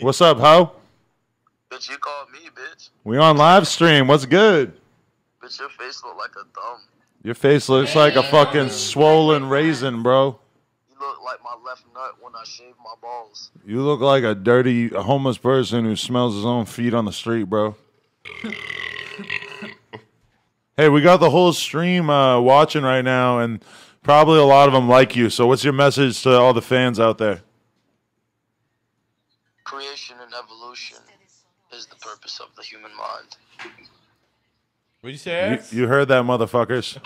What's up, ho? Bitch, you called me, bitch. We on live stream. What's good? Bitch, your face look like a thumb. Your face looks like a fucking swollen raisin, bro. You look like my left nut when I shave my balls. You look like a dirty homeless person who smells his own feet on the street, bro. Hey, we got the whole stream watching right now, and probably a lot of them like you. So what's your message to all the fans out there? Creation and evolution is the purpose of the human mind. What'd you say? You heard that, motherfuckers.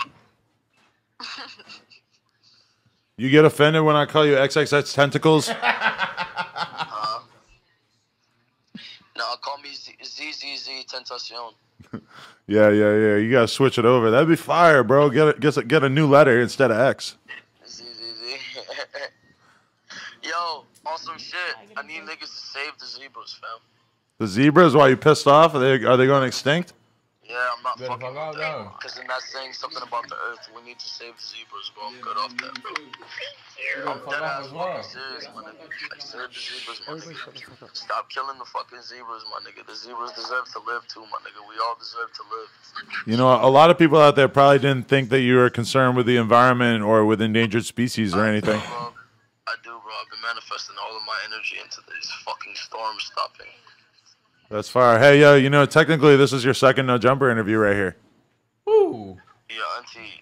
You get offended when I call you XXX Tentacles? No, call me XXXtentacion. Yeah. You gotta switch it over. That'd be fire, bro. Get a new letter instead of X. Z. Yo, awesome shit. I need niggas to save the zebras, fam. The zebras? Why, you pissed off? Are they going extinct? Yeah, I'm not fucking with that. Because they're not saying something about the earth. We need to save the zebras, bro. I'm good off that, bro. I'm dead ass fucking serious, my nigga. Like, save the zebras, my nigga. Stop killing the fucking zebras, my nigga. The zebras deserve to live, too, my nigga. We all deserve to live. You know, a lot of people out there probably didn't think that you were concerned with the environment or with endangered species or anything. I do, bro. I've been manifesting all of my energy into these fucking storms stopping. That's far. Hey, yo, you know, technically this is your second No Jumper interview right here. Ooh. Yeah, auntie.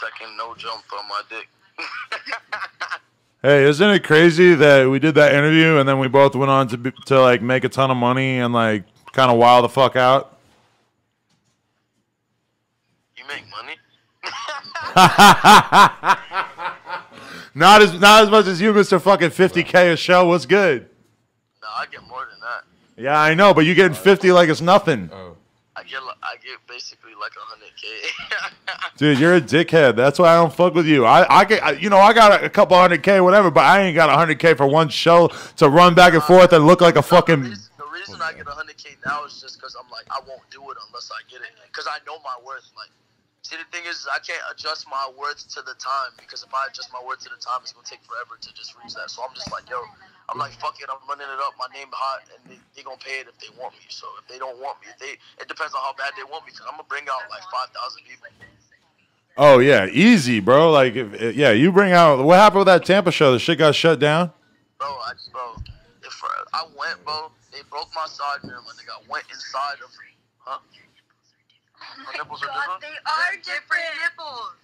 Second No Jump on my dick. Hey, isn't it crazy that we did that interview and then we both went on to like, make a ton of money and, like, kind of wild the fuck out? You make money? Not as much as you, Mr. Fucking 50K a show. What's good? No, I get more than that. Yeah, I know, but you're getting 50 like it's nothing. Oh. I get basically like 100K. Dude, you're a dickhead. That's why I don't fuck with you. I got a couple 100K, whatever, but I ain't got 100K for one show to run back and forth and look like a fucking. The reason I get 100K now is just because I'm like, I won't do it unless I get it, because I know my worth. Like, see, the thing is, I can't adjust my worth to the time, because if I adjust my worth to the time, it's gonna take forever to just reach that. So I'm just like, yo. I'm like, fuck it, I'm running it up, my name hot, and they gonna pay it if they want me. So if they don't want me, it depends on how bad they want me, because I'm gonna bring out like 5,000 people. Oh, yeah, easy, bro. Like, yeah, you bring out, what happened with that Tampa show? The shit got shut down? Bro, I went, bro. They broke my side mirror, my nigga. I went inside of me. Huh? My nipples are different? They are different nipples.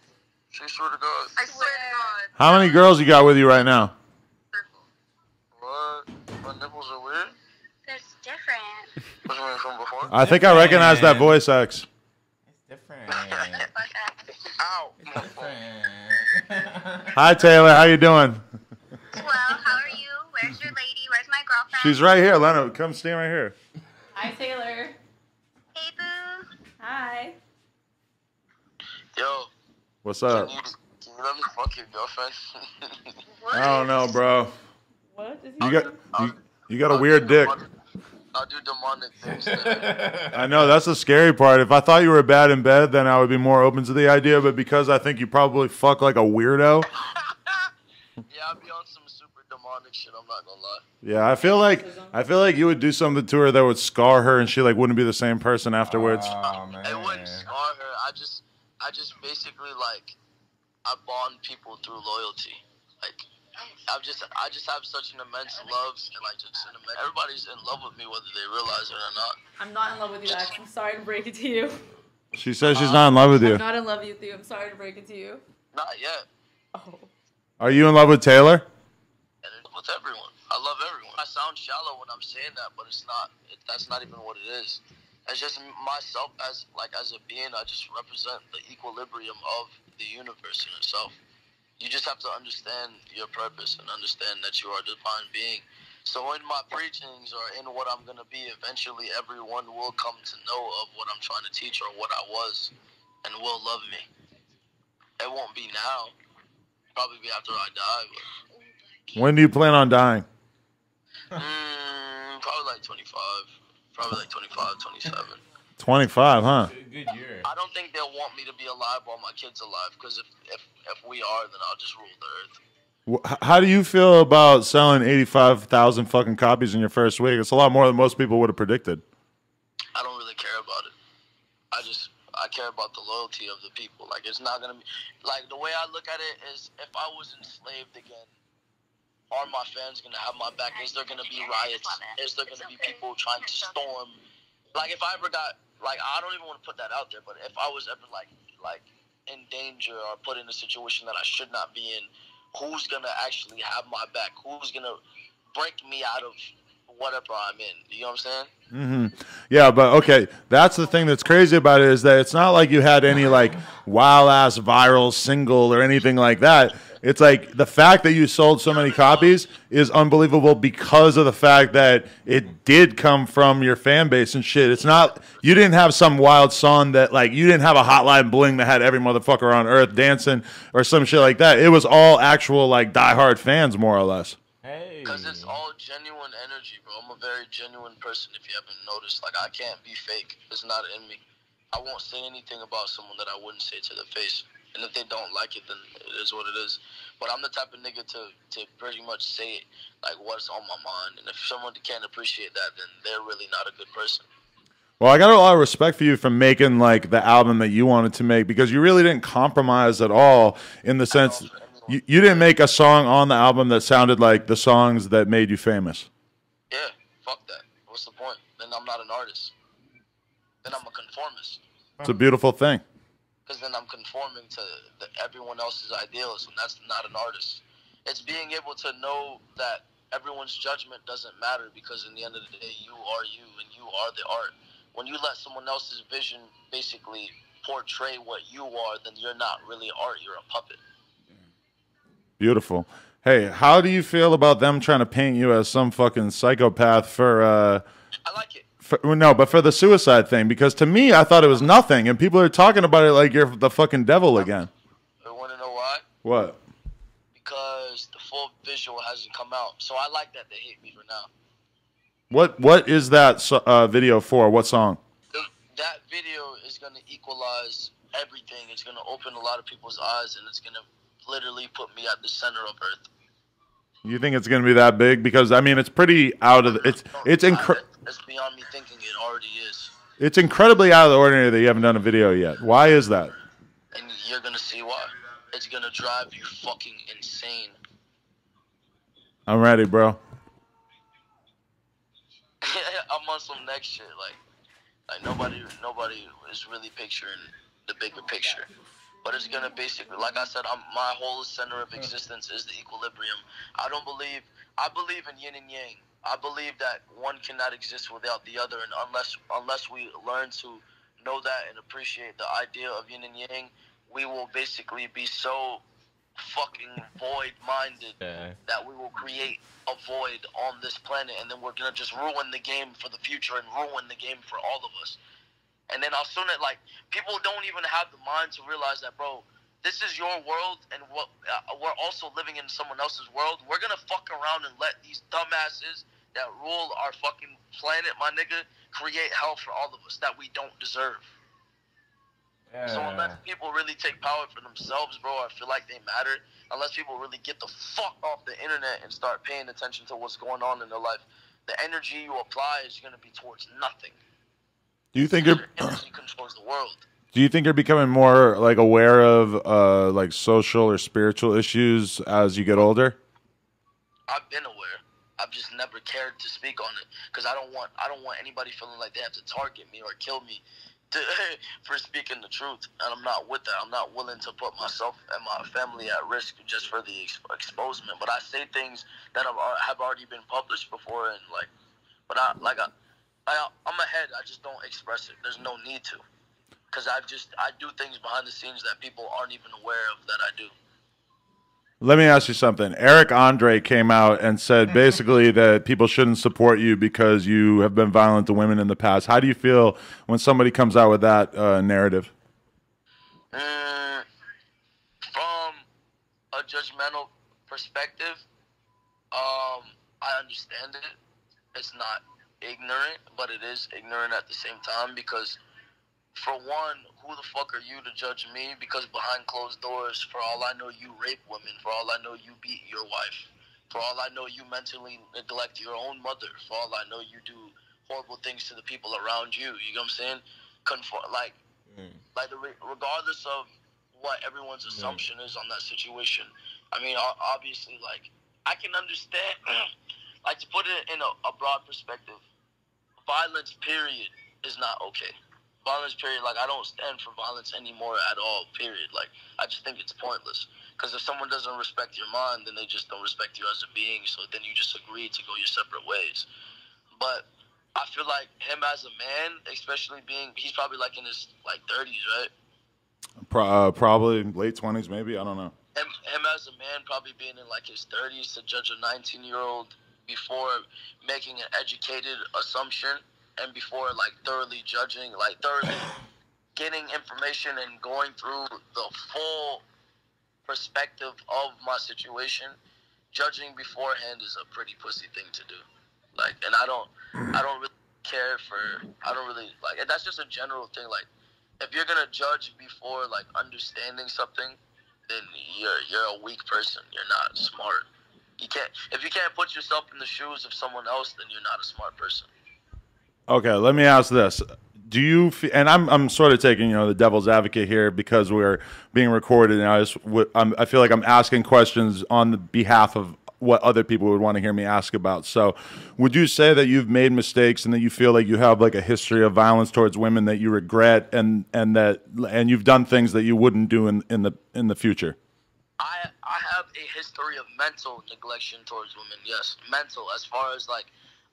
She swear to God. I swear to God. How many girls you got with you right now? My nipples are weird. That's different. What do you mean, from before? I think I recognize that voice, X. It's different. Ow. It's different. Hi, Taylor. How you doing? Well, how are you? Where's your lady? Where's my girlfriend? She's right here. Lena, come stand right here. Hi, Taylor. Hey, boo. Hi. Yo. What's up? Can you let me fuck your girlfriend? I don't know, bro. What? You got a weird dick. I do demonic things. I know, that's the scary part. If I thought you were bad in bed, then I would be more open to the idea. But because I think you probably fuck like a weirdo. Yeah, I'd be on some super demonic shit. I'm not gonna lie. Yeah, I feel like you would do something to her that would scar her, and she like wouldn't be the same person afterwards. Oh, man. It wouldn't scar her. I just basically like I bond people through loyalty, like. I just have such an immense love, and like just an immense, everybody's in love with me whether they realize it or not. I'm not in love with you, Ax. I'm sorry to break it to you. She says she's not in love with you. I'm not in love with you. I'm sorry to break it to you. Not yet. Oh. Are you in love with Taylor? And with everyone. I love everyone. I sound shallow when I'm saying that, but it's not. That's not even what it is. It's just myself as a being. I just represent the equilibrium of the universe in itself. You just have to understand your purpose and understand that you are a divine being. So in my preachings or in what I'm going to be, eventually everyone will come to know of what I'm trying to teach or what I was and will love me. It won't be now. Probably be after I die. But... When do you plan on dying? Probably like 25. Probably like 25, 27. 25, huh? Good year. I don't think they'll want me to be alive while my kids alive, because if we are, then I'll just rule the earth. How do you feel about selling 85,000 fucking copies in your first week? It's a lot more than most people would have predicted. I don't really care about it. I care about the loyalty of the people. Like, it's not going to be... Like, the way I look at it is if I was enslaved again, are my fans going to have my back? Is there going to be riots? Is there going to be people trying to storm? Like, if I ever got... Like, I don't even want to put that out there, but if I was ever, like in danger or put in a situation that I should not be in, who's going to actually have my back? Who's going to break me out of whatever I'm in? You know what I'm saying? Mm-hmm. Yeah, but, okay, that's the thing that's crazy about it is that it's not like you had any, like, wild-ass viral single or anything like that. It's like the fact that you sold so many copies is unbelievable because of the fact that it did come from your fan base and shit. It's not, you didn't have some wild song that, like, you didn't have a Hotline Bling that had every motherfucker on earth dancing or some shit like that. It was all actual, like, diehard fans, more or less. Hey. Because it's all genuine energy, bro. I'm a very genuine person, if you haven't noticed. Like, I can't be fake. It's not in me. I won't say anything about someone that I wouldn't say to their face. And if they don't like it, then it is what it is. But I'm the type of nigga to pretty much say it, like, what's on my mind. And if someone can't appreciate that, then they're really not a good person. Well, I got a lot of respect for you for making, like, the album that you wanted to make, because you really didn't compromise at all in the sense you didn't make a song on the album that sounded like the songs that made you famous. Yeah, fuck that. What's the point? Then I'm not an artist. Then I'm a conformist. It's a beautiful thing. Because then I'm conforming to everyone else's ideals, and that's not an artist. It's being able to know that everyone's judgment doesn't matter, because in the end of the day, you are you, and you are the art. When you let someone else's vision basically portray what you are, then you're not really art, you're a puppet. Beautiful. Hey, how do you feel about them trying to paint you as some fucking psychopath for... I like it. No, but for the suicide thing, because to me, I thought it was nothing, and people are talking about it like you're the fucking devil again. I want to know why. What? Because the full visual hasn't come out, so I like that they hate me for now. What is that video for? What song? That video is going to equalize everything. It's going to open a lot of people's eyes, and it's going to literally put me at the center of Earth. You think it's going to be that big? Because, I mean, it's pretty out of... It's incredible. That's beyond me thinking, it already is. It's incredibly out of the ordinary that you haven't done a video yet. Why is that? And you're going to see why. It's going to drive you fucking insane. I'm ready, bro. I'm on some next shit. Like nobody is really picturing the bigger picture. But it's going to basically, like I said, my whole center of existence is the equilibrium. I believe in yin and yang. I believe that one cannot exist without the other, and unless we learn to know that and appreciate the idea of yin and yang, we will basically be so fucking void-minded that we will create a void on this planet, and then we're going to just ruin the game for the future and ruin the game for all of us. And then I'll soon, like, people don't even have the mind to realize that, bro, this is your world, and we're also living in someone else's world. We're going to fuck around and let these dumbasses that rule our fucking planet, my nigga, create hell for all of us that we don't deserve. Yeah. So unless people really take power for themselves, bro, I feel like they matter. Unless people really get the fuck off the internet and start paying attention to what's going on in their life, the energy you apply is going to be towards nothing. Do you think your energy controls the world? Do you think you're becoming more, like, aware of, like, social or spiritual issues as you get older? I've been aware. I've just never cared to speak on it, because I don't want anybody feeling like they have to target me or kill me for speaking the truth. And I'm not with that. I'm not willing to put myself and my family at risk just for the exposement. But I say things that have already been published before, and, like, but I'm ahead. I just don't express it. There's no need to. Because I do things behind the scenes that people aren't even aware of that I do. Let me ask you something. Eric Andre came out and said basically that people shouldn't support you because you have been violent to women in the past. How do you feel when somebody comes out with that narrative? From a judgmental perspective, I understand it. It's not ignorant, but it is ignorant at the same time, because for one, who the fuck are you to judge me? Because behind closed doors, for all I know, you rape women. For all I know, you beat your wife. For all I know, you mentally neglect your own mother. For all I know, you do horrible things to the people around you. You know what I'm saying? Regardless of what everyone's assumption is on that situation. I mean, obviously, like, I can understand, like, to put it in a broad perspective, violence, period, is not okay. Violence, period, like, I don't stand for violence anymore at all, period. Like, I just think it's pointless. Because if someone doesn't respect your mind, then they just don't respect you as a being, so then you just agree to go your separate ways. But I feel like him as a man, especially being, he's probably, like, in his, like, 30s, right? Probably late 20s, maybe. I don't know. Him as a man probably being in like his 30s to judge a 19-year-old before making an educated assumption and before like thoroughly judging, like thoroughly getting information and going through the full perspective of my situation, judging beforehand is a pretty pussy thing to do. Like, and I don't really care for, I don't really like, and that's just a general thing. Like, if you're gonna judge before like understanding something, then you're a weak person. You're not smart. If you can't put yourself in the shoes of someone else, then you're not a smart person. Okay, let me ask this. Do you and I'm sort of taking, you know, the devil's advocate here because we're being recorded, and I feel like I'm asking questions on the behalf of what other people would want to hear me ask about. So would you say that you've made mistakes and that you feel like you have like a history of violence towards women that you regret, and you've done things that you wouldn't do in the future? I have a history of mental neglection towards women. Yes. Mental, as far as like,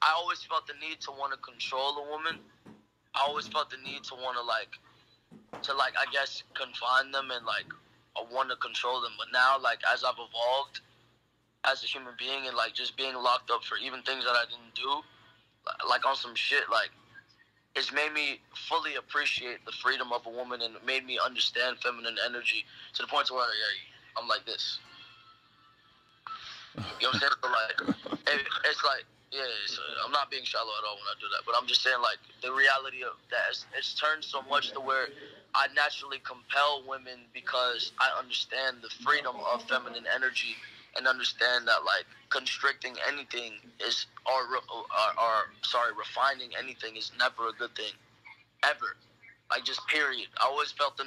I always felt the need to want to control a woman. I always felt the need to want to like, I guess, confine them and like, I want to control them. But now, like, as I've evolved as a human being and like just being locked up for even things that I didn't do, like on some shit, like it's made me fully appreciate the freedom of a woman and it made me understand feminine energy to the point to where I'm like this. You know what I'm saying? But like, it's like, yeah, I'm not being shallow at all when I do that, but I'm just saying like the reality of that is, it's turned so much to where I naturally compel women because I understand the freedom of feminine energy and understand that like constricting anything is refining anything is never a good thing, ever. Like, just period. I always felt the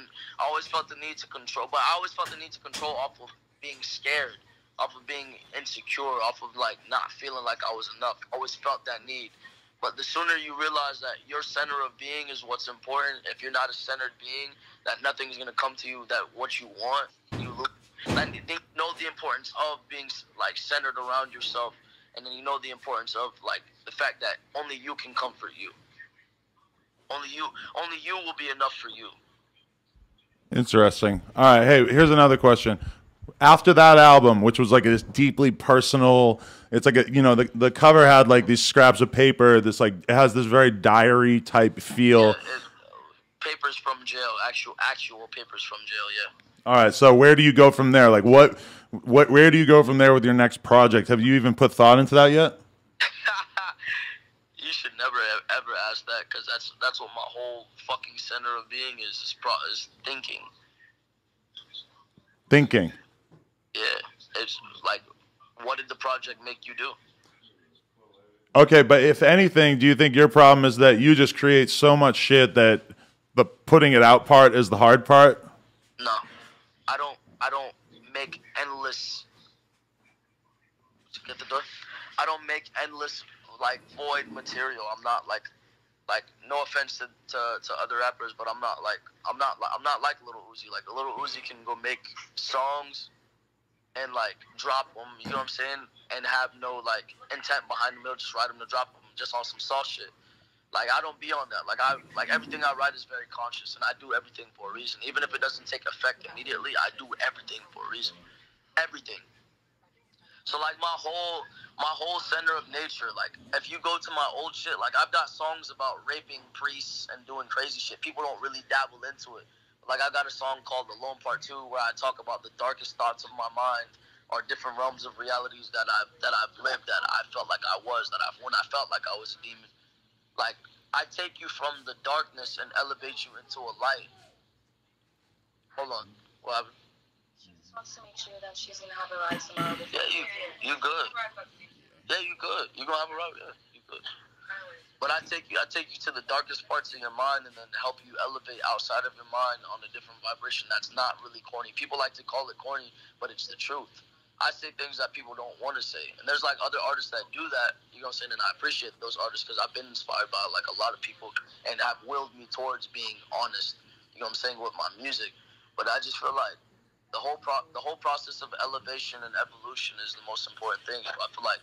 need to control, but I always felt the need to control off of being scared, off of being insecure, off of like not feeling like I was enough. I always felt that need. But the sooner you realize that your center of being is what's important, if you're not a centered being, that nothing's gonna come to you, that what you want, you lose. Like, you know the importance of being like centered around yourself, and then you know the importance of like the fact that only you can comfort you. Only you will be enough for you. Interesting. All right. Hey, here's another question. After that album, which was like this deeply personal, it's like a, you know, the cover had like these scraps of paper. This like it has this very diary type feel. Yeah, papers from jail, actual papers from jail. Yeah. All right, so where do you go from there? Like, where do you go from there with your next project? Have you even put thought into that yet? You should never ever ask that, because that's what my whole fucking center of being is thinking. Thinking. Yeah, it's like, what did the project make you do? Okay, but if anything, do you think your problem is that you just create so much shit that the putting it out part is the hard part? No. I don't make endless. Get the door. I don't make endless like void material. I'm not like no offense to other rappers, but I'm not like Lil Uzi. Like, Lil Uzi can go make songs and like drop them. You know what I'm saying? And have no like intent behind them. They'll just write them to drop them, just on some soft shit. Like, I don't be on that. Like, everything I write is very conscious, and I do everything for a reason. Even if it doesn't take effect immediately, I do everything for a reason. Everything. So, like, my whole center of nature, like, if you go to my old shit, like, I've got songs about raping priests and doing crazy shit. People don't really dabble into it. Like, I got a song called Alone Part 2 where I talk about the darkest thoughts of my mind or different realms of realities that I've lived, that I felt like I was, when I felt like I was a demon. Like, I take you from the darkness and elevate you into a light. Hold on. What happened? She just wants to make sure that she's going to have a ride tomorrow. Yeah, you good. Yeah, you good. You're going to have a ride. Yeah, you good. But I take you to the darkest parts of your mind and then help you elevate outside of your mind on a different vibration. That's not really corny. People like to call it corny, but it's the truth. I say things that people don't want to say. And there's, like, other artists that do that, you know what I'm saying? And I appreciate those artists because I've been inspired by, like, a lot of people and have willed me towards being honest, you know what I'm saying, with my music. But I just feel like the whole process of elevation and evolution is the most important thing. I feel like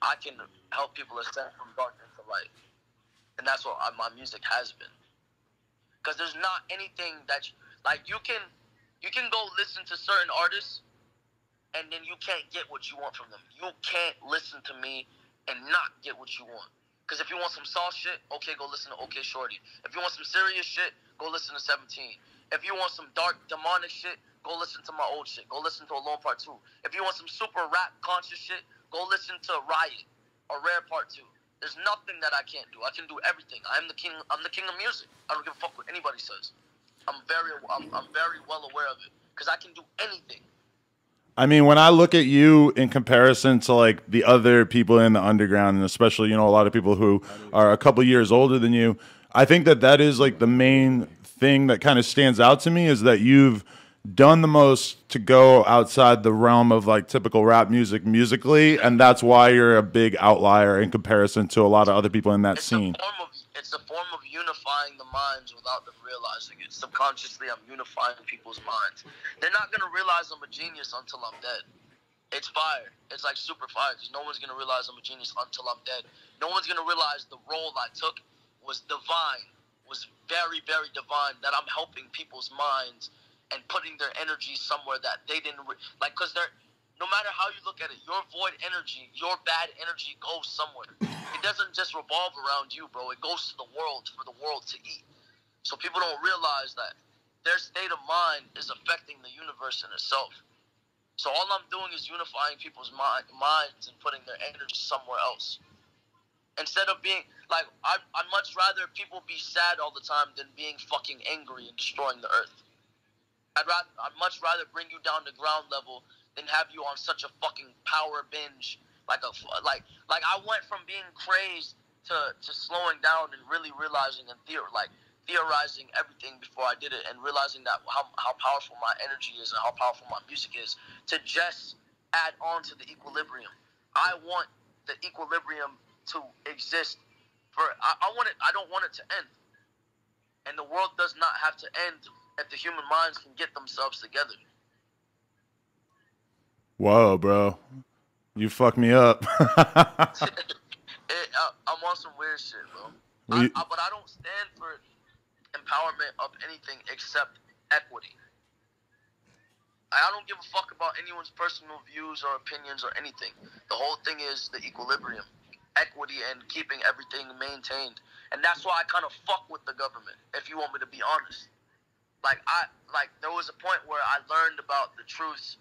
I can help people ascend from darkness to light. And that's what my music has been. Because there's not anything that, like, you can go listen to certain artists, and then you can't get what you want from them. You can't listen to me and not get what you want. Because if you want some soft shit, okay, go listen to OK Shorty. If you want some serious shit, go listen to 17. If you want some dark, demonic shit, go listen to my old shit. Go listen to Alone Part 2. If you want some super rap conscious shit, go listen to Riot or Rare Part 2. There's nothing that I can't do. I can do everything. I'm the king of music. I don't give a fuck what anybody says. I'm very well aware of it because I can do anything. I mean, when I look at you in comparison to, like, the other people in the underground, and especially, you know, a lot of people who are a couple years older than you, I think that that is, like, the main thing that kind of stands out to me is that you've done the most to go outside the realm of, like, typical rap music musically, and that's why you're a big outlier in comparison to a lot of other people in that scene. It's a form of unifying the minds without them realizing it. Subconsciously, I'm unifying people's minds. They're not going to realize I'm a genius until I'm dead. It's fire. It's like super fire because no one's going to realize I'm a genius until I'm dead. No one's going to realize the role I took was divine, was very, very divine, that I'm helping people's minds and putting their energy somewhere that they didn't, like, because they're, no matter how you look at it, your void energy, your bad energy goes somewhere. It doesn't just revolve around you, bro. It goes to the world for the world to eat. So people don't realize that their state of mind is affecting the universe in itself. So all I'm doing is unifying people's minds and putting their energy somewhere else. Instead of being, like, I'd much rather people be sad all the time than being fucking angry and destroying the earth. I'd much rather bring you down to ground level and have you on such a fucking power binge, like I went from being crazed to slowing down and really realizing and theorizing everything before I did it and realizing that how powerful my energy is and how powerful my music is to just add on to the equilibrium. I want the equilibrium to exist for I want it. I don't want it to end, and the world does not have to end if the human minds can get themselves together. Whoa, bro. You fucked me up. I'm on some weird shit, bro. But I don't stand for empowerment of anything except equity. I don't give a fuck about anyone's personal views or opinions or anything. The whole thing is the equilibrium, equity, and keeping everything maintained. And that's why I kind of fuck with the government, if you want me to be honest. Like there was a point where I learned about the truths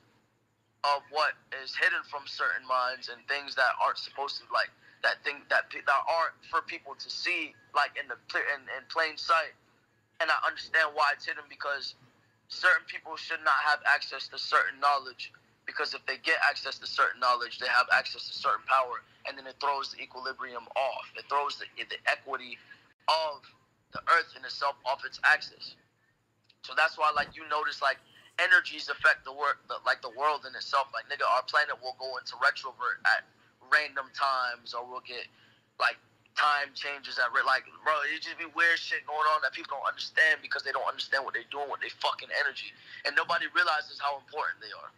of what is hidden from certain minds and things that aren't supposed to, like, that aren't for people to see, like, in the clear in plain sight. And I understand why it's hidden, because certain people should not have access to certain knowledge, because if they get access to certain knowledge, they have access to certain power, and then it throws the equilibrium off. It throws the equity of the earth in itself off its axis. So that's why, like, you notice, like, energies affect the world in itself. Like, nigga, our planet will go into retrovert at random times, or we'll get, like, time changes at like, bro, it just be weird shit going on that people don't understand because they don't understand what they're doing with their fucking energy, and nobody realizes how important they are.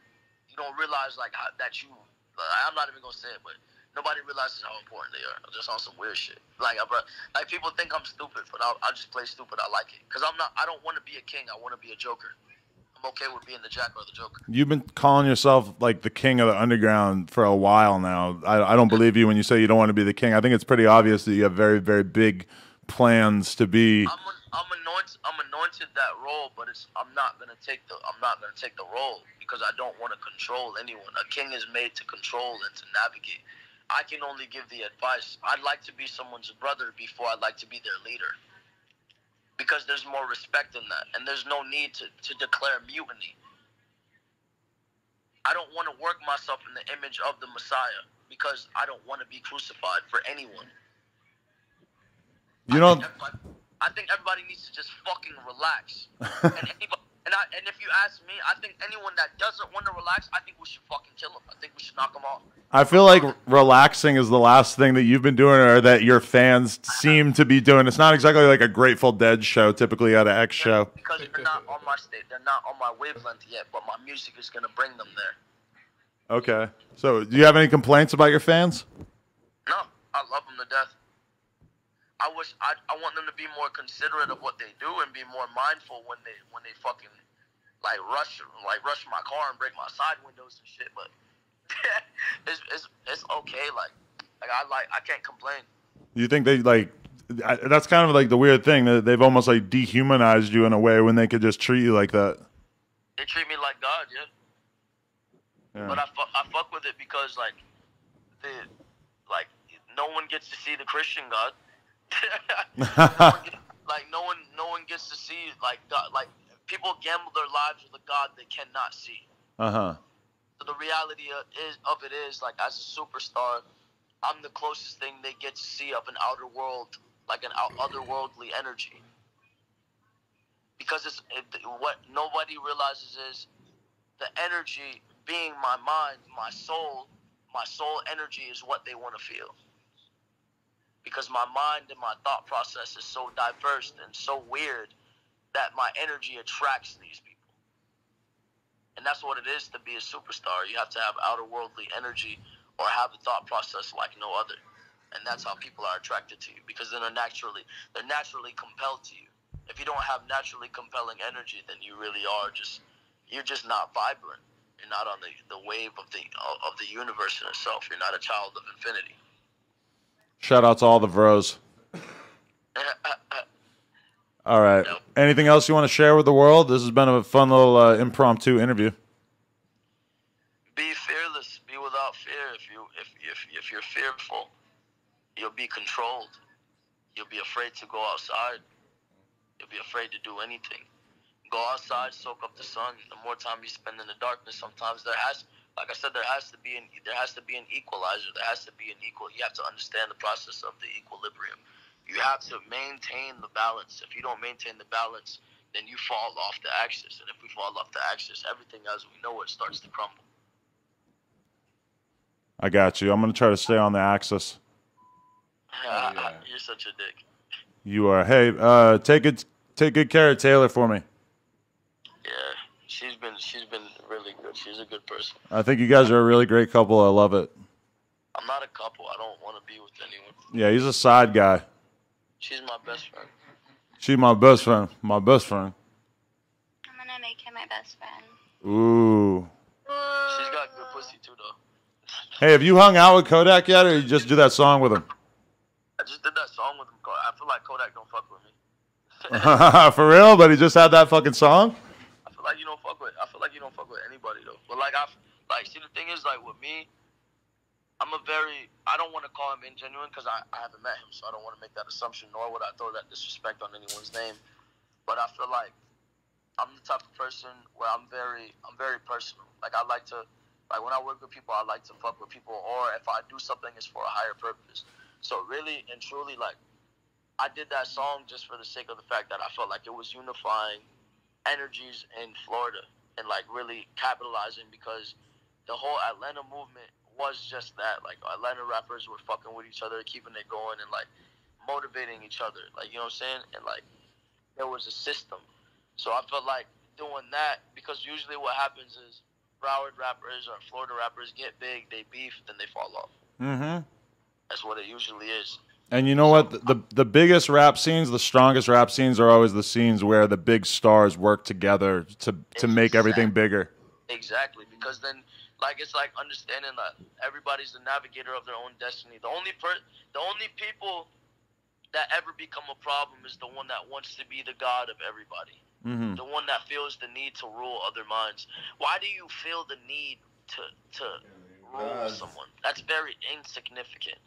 You don't realize, like, how, that you, like, I'm not even gonna say it, but nobody realizes how important they are. I'm just on some weird shit. Like, bro, like, people think I'm stupid, but I just play stupid. I like it because I'm not. I don't want to be a king. I want to be a joker. I'm okay with being the Jack or the Joker. You've been calling yourself, like, the king of the underground for a while now. I don't believe you when you say you don't want to be the king. I think it's pretty obvious that you have very, very big plans to be. I'm anointed that role, but I'm not gonna take the role because I don't want to control anyone. A king is made to control and to navigate. I can only give the advice. I'd like to be someone's brother before I'd like to be their leader, because there's more respect in that, and there's no need to declare mutiny. I don't want to work myself in the image of the Messiah because I don't want to be crucified for anyone. You don't. I think everybody needs to just fucking relax. And if you ask me, I think anyone that doesn't want to relax, I think we should fucking kill them. I think we should knock them off. I feel like relaxing is the last thing that you've been doing or that your fans seem to be doing. It's not exactly like a Grateful Dead show typically at an X show. Because they're not on my state, they're not on my wavelength yet, but my music is going to bring them there. Okay. So do you have any complaints about your fans? No. I love them to death. I wish I want them to be more considerate of what they do and be more mindful when they fucking rush my car and break my side windows and shit. But it's okay. I can't complain. You think they that's kind of like the weird thing that they've almost like dehumanized you in a way when they could just treat you like that. They treat me like God, yeah. But I fuck with it because no one gets to see the Christian God. no one gets to see God. People gamble their lives with a God they cannot see. So the reality of it is as a superstar, I'm the closest thing they get to see of an outer world, like an otherworldly energy. Because what nobody realizes is the energy being my mind, my soul energy is what they want to feel. Because my mind and my thought process is so diverse and so weird that my energy attracts these people. And that's what it is to be a superstar. You have to have outerworldly energy or have a thought process like no other. And that's how people are attracted to you, because then they're naturally compelled to you. If you don't have naturally compelling energy, then you really are you're just not vibrant. You're not on the wave of the universe in itself. You're not a child of infinity. Shout out to all the bros. All right. Anything else you want to share with the world? This has been a fun little impromptu interview. Be fearless. Be without fear. If you're fearful, you'll be controlled. You'll be afraid to go outside. You'll be afraid to do anything. Go outside, soak up the sun. The more time you spend in the darkness, sometimes there has to be an equalizer. There has to be an equal. You have to understand the process of the equilibrium. You have to maintain the balance. If you don't maintain the balance, then you fall off the axis. And if we fall off the axis, everything as we know it starts to crumble. I got you. I'm going to try to stay on the axis. Yeah. You're such a dick. You are. Hey, take good care of Taylor for me. Yeah. She's been really good. She's a good person. I think you guys are a really great couple. I love it. I'm not a couple. I don't want to be with anyone. Yeah, he's a side guy. She's my best friend. She's my best friend. My best friend. I'm going to make her my best friend. Ooh. She's got good pussy too, though. Hey, have you hung out with Kodak yet, or you just do that song with him? I just did that song with him. I feel like Kodak don't fuck with me. For real? But he just had that fucking song? I feel like you don't fuck with anybody though. But see, the thing is, with me, I don't want to call him ingenuine because I haven't met him, so I don't want to make that assumption, nor would I throw that disrespect on anyone's name. But I feel like I'm the type of person where I'm very personal. I like to, when I work with people, I like to fuck with people, or if I do something, it's for a higher purpose. So really and truly, I did that song just for the sake of the fact that I felt like it was unifying energies in Florida and really capitalizing, because the whole Atlanta movement was just that. Atlanta rappers were fucking with each other, keeping it going and motivating each other. You know what I'm saying? And there was a system. So I felt like doing that, because usually what happens is Broward rappers or Florida rappers get big, they beef, then they fall off. Mm-hmm. That's what it usually is. And you know what? The biggest rap scenes, the strongest rap scenes are always the scenes where the big stars work together to make everything bigger. Exactly. Because then, it's understanding that everybody's the navigator of their own destiny. The only people that ever become a problem is the one that wants to be the god of everybody. Mm-hmm. The one that feels the need to rule other minds. Why do you feel the need to move someone. That's very insignificant.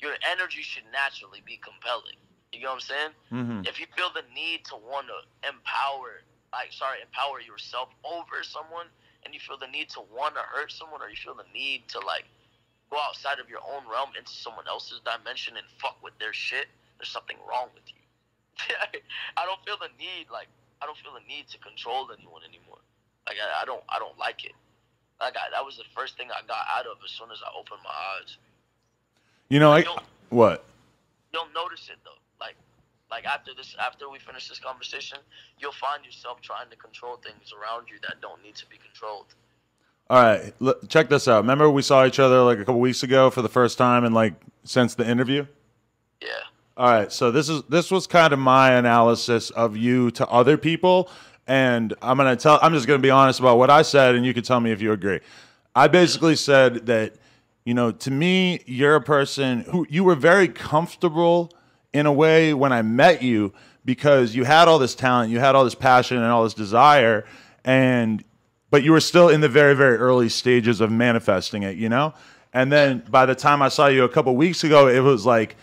Your energy should naturally be compelling. You know what I'm saying? Mm-hmm. If you feel the need to want to empower yourself over someone, and you feel the need to want to hurt someone, or you feel the need to, like, go outside of your own realm into someone else's dimension and fuck with their shit, there's something wrong with you. I don't feel the need to control anyone anymore. Like, I don't like it. Like, that was the first thing I got out of as soon as I opened my eyes. You know, you'll notice it though. Like after we finish this conversation, you'll find yourself trying to control things around you that don't need to be controlled. All right, look, check this out. Remember we saw each other like a couple weeks ago for the first time and like since the interview? Yeah. All right, so this was kind of my analysis of you to other people, and I'm just going to be honest about what I said, and you can tell me if you agree. I basically said that, you know, to me, you're a person who you were very comfortable in a way when I met you because you had all this talent, you had all this passion and all this desire, but you were still in the very, very early stages of manifesting it, you know? And then by the time I saw you a couple weeks ago, it was like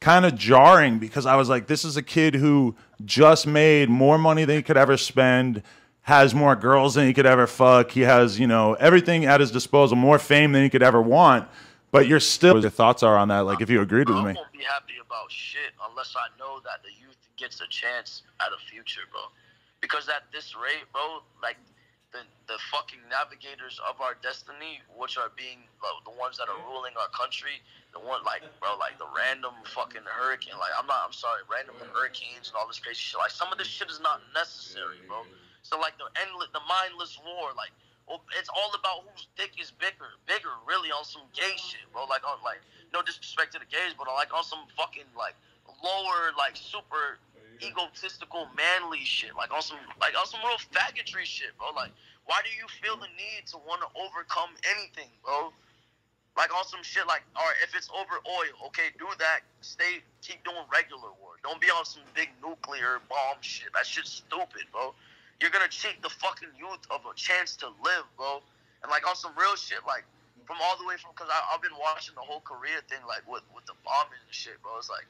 kind of jarring because I was like, this is a kid who just made more money than he could ever spend, has more girls than he could ever fuck. He has, you know, everything at his disposal, more fame than he could ever want. But you're still, what your thoughts are on that, like if you agreed with me. I won't be happy about shit unless I know that the youth gets a chance at a future, bro. Because at this rate, bro, like the fucking navigators of our destiny, which are being the ones that are ruling our country, the random fucking hurricane, random hurricanes and all this crazy shit. Like, some of this shit is not necessary, bro. So like the mindless war, like, well, it's all about whose dick is bigger, really, on some gay shit, bro. Like, on, like, no disrespect to the gays, but like on some fucking like lower, like super egotistical manly shit, like on some real faggotry shit, bro. Like, why do you feel the need to want to overcome anything, bro? Like on some shit, like, all right, if it's over oil, okay, do that. Keep doing regular war. Don't be on some big nuclear bomb shit. That shit's stupid, bro. You're going to cheat the fucking youth of a chance to live, bro. And, like, on some real shit, like, from all the way from... Because I've been watching the whole Korea thing, like, with the bombing and shit, bro. It's like,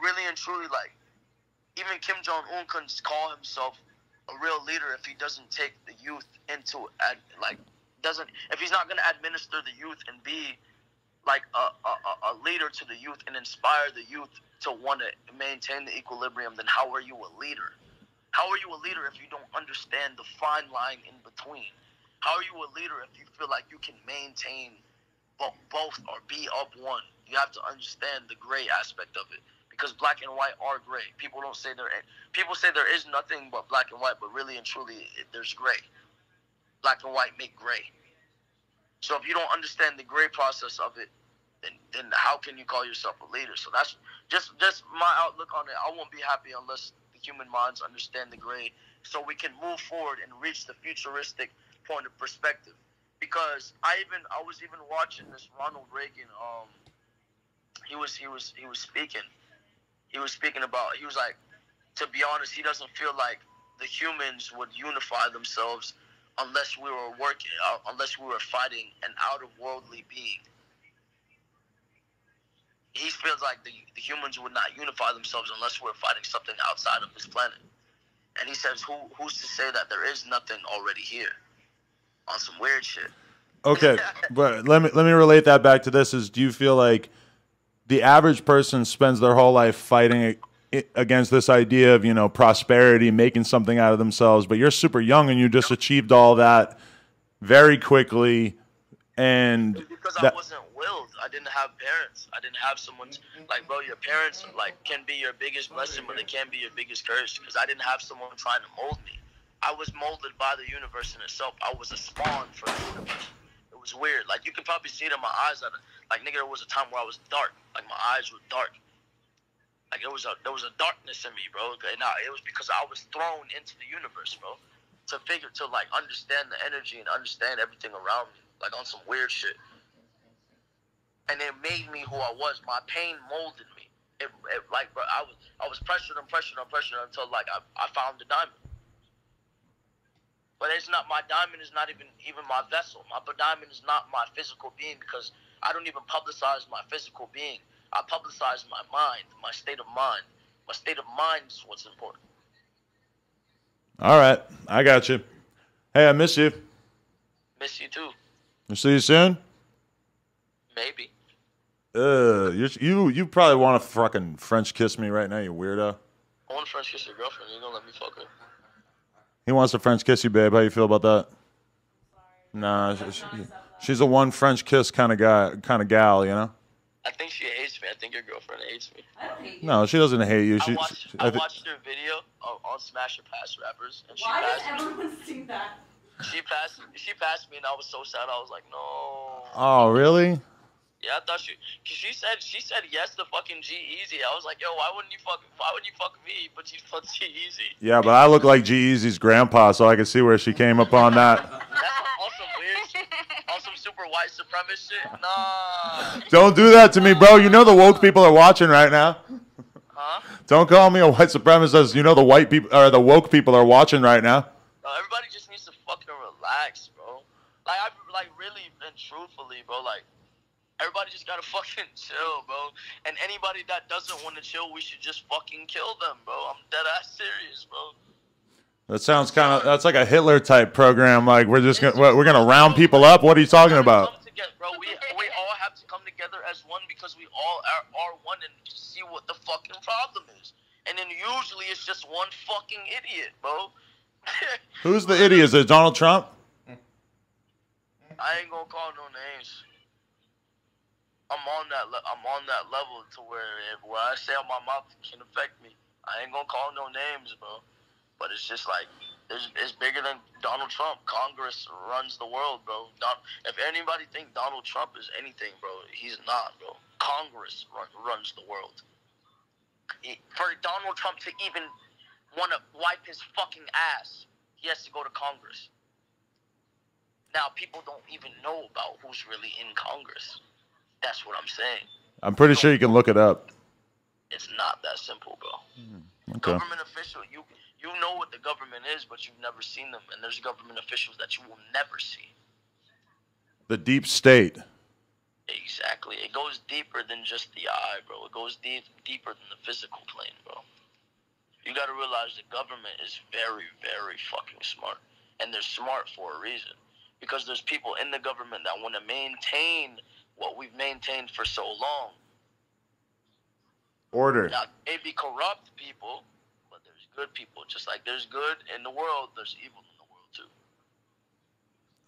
really and truly, like, even Kim Jong-un couldn't call himself a real leader if he doesn't take the youth into... if he's not going to administer the youth and be, like, a leader to the youth and inspire the youth to want to maintain the equilibrium, then how are you a leader? How are you a leader if you don't understand the fine line in between? How are you a leader if you feel like you can maintain both or be of one? You have to understand the gray aspect of it, because black and white are gray. People say there is nothing but black and white, but really and truly, there's gray. Black and white make gray. So if you don't understand the gray process of it, then how can you call yourself a leader? So that's just my outlook on it. I won't be happy unless human minds understand the gray, so we can move forward and reach the futuristic point of perspective. Because I was even watching this Ronald Reagan. He was speaking about. He was like, to be honest, he doesn't feel like the humans would unify themselves unless we were fighting an out of worldly being. He feels like the humans would not unify themselves unless we're fighting something outside of this planet. And he says, who's to say that there is nothing already here? On some weird shit. Okay, but let me relate that back to this. Do you feel like the average person spends their whole life fighting against this idea of, you know, prosperity, making something out of themselves, but you're super young and you just achieved all that very quickly, and... Because I wasn't willed. I didn't have parents. I didn't have someone like, bro, your parents like can be your biggest blessing, but they can be your biggest curse, because I didn't have someone trying to mold me. I was molded by the universe in itself. I was a spawn for the universe. It was weird. Like, you can probably see it in my eyes. Like, nigga, there was a time where I was dark. Like, my eyes were dark. Like, there was a darkness in me, bro. And it was because I was thrown into the universe, bro, to understand the energy and understand everything around me, like on some weird shit. And it made me who I was. My pain molded me. I was pressured and pressured and pressured until, like, I found the diamond. But it's not, my diamond is not even my vessel. My diamond is not my physical being, because I don't even publicize my physical being. I publicize my mind, my state of mind. My state of mind is what's important. All right. I got you. Hey, I miss you. Miss you too. We'll see you soon? Maybe. You probably want to fucking French kiss me right now, you weirdo. I want to French kiss your girlfriend. You don't let me fuck her. He wants to French kiss you, babe. How you feel about that? Nah, she's a one French kiss kind of guy, kind of gal, you know. I think she hates me. I think your girlfriend hates me. I don't hate you. No, she doesn't hate you. I watched her video on Smash Or Pass rappers, and Why did everyone sing that? She passed me, and I was so sad. I was like, no. Oh, really? Yeah, I thought she said yes to fucking G-Eazy. I was like, yo, why would you fuck me? But you fuck G-Eazy. Yeah, but I look like G-Eazy's grandpa, so I can see where she came up on that. That's awesome weird shit. Awesome super white supremacist shit. Nah. Don't do that to me, bro. You know the woke people are watching right now. Huh? Don't call me a white supremacist. You know the white people or the woke people are watching right now. No, everybody just needs to fucking relax, bro. Like really and truthfully, bro, like everybody just gotta fucking chill, bro. And anybody that doesn't want to chill, we should just fucking kill them, bro. I'm dead ass serious, bro. That sounds kind of, that's like a Hitler type program. Like we're gonna round people up. What are you talking about? Bro, we all have to come together as one, because we all are one, and see what the fucking problem is. And then usually it's just one fucking idiot, bro. Who's the idiot? Is it Donald Trump? I ain't gonna call no names. I'm on that level to where if what I say out my mouth can affect me. I ain't gonna call no names, bro. But it's just like it's bigger than Donald Trump. Congress runs the world, bro. If anybody think Donald Trump is anything, bro, he's not, bro. Congress runs the world. For Donald Trump to even want to wipe his fucking ass, he has to go to Congress. Now people don't even know about who's really in Congress. That's what I'm saying. I'm pretty sure you can look it up. It's not that simple, bro. Okay. Government official, you know what the government is, but you've never seen them. And there's government officials that you will never see. The deep state. Exactly. It goes deeper than just the eye, bro. It goes deeper than the physical plane, bro. You got to realize the government is very, very fucking smart. And they're smart for a reason. Because there's people in the government that want to maintain what we've maintained for so long. Order. Now, they be corrupt people, but there's good people. Just like there's good in the world, there's evil in the world too.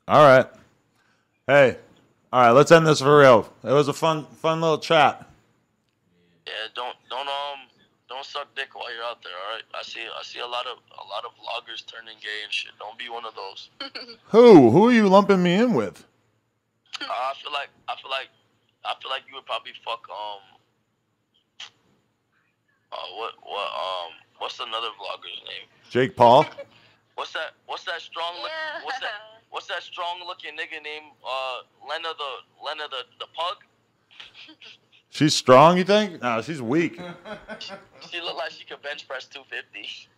All right. Hey. All right, let's end this for real. It was a fun little chat. Yeah, don't suck dick while you're out there, all right? I see a lot of vloggers turning gay and shit. Don't be one of those. Who are you lumping me in with? I feel like you would probably fuck what's another vlogger's name? Jake Paul. What's that strong looking nigga named Lena the Pug? She's strong, you think? No, she's weak. She look like she could bench press 250.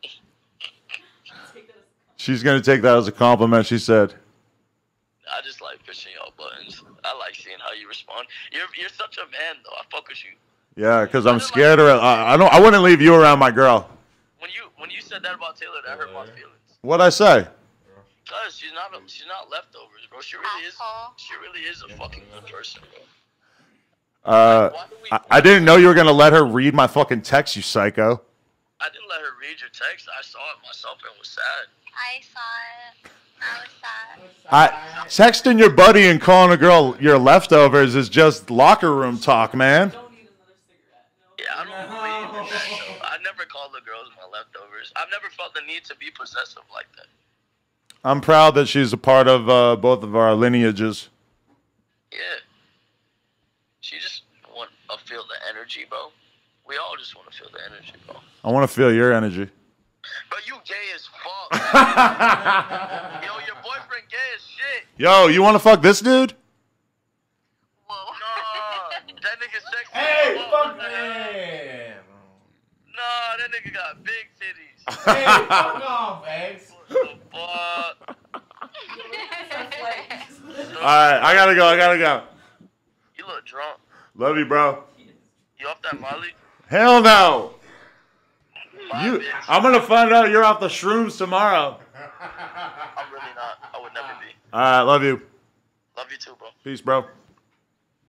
She's gonna take that as a compliment, she said. I just like pushing y'all buttons. I like seeing how you respond. You're such a man, though. I fuck with you. Yeah, because I'm scared. Like, I wouldn't leave you around my girl. When you said that about Taylor, that hurt my feelings. What'd I say? Cause she's not leftovers, bro. She really is a fucking good person, bro. I didn't know you were gonna let her read my fucking text, you psycho. I didn't let her read your text. I saw it myself and was sad. I saw it. Texting your buddy and calling a girl your leftovers is just locker room talk, man. Don't need another cigarette, no. Yeah, I don't believe in that, though. I never called the girls my leftovers. I've never felt the need to be possessive like that. I'm proud that she's a part of both of our lineages. Yeah. She just want to feel the energy, bro. We all just want to feel the energy, bro. I want to feel your energy. But you gay as fuck. Yo, your boyfriend gay as shit. Yo, you want to fuck this dude? Whoa. Nah, that nigga sexy. Hey, fuck him. Nah, that nigga got big titties. Hey, fuck off, eggs. What the fuck? All right, I gotta go. You look drunk. Love you, bro. You off that Molly? Hell no. You, I'm gonna find out you're off the shrooms tomorrow. I'm really not. I would never be. All right, love you. Love you too, bro. Peace, bro.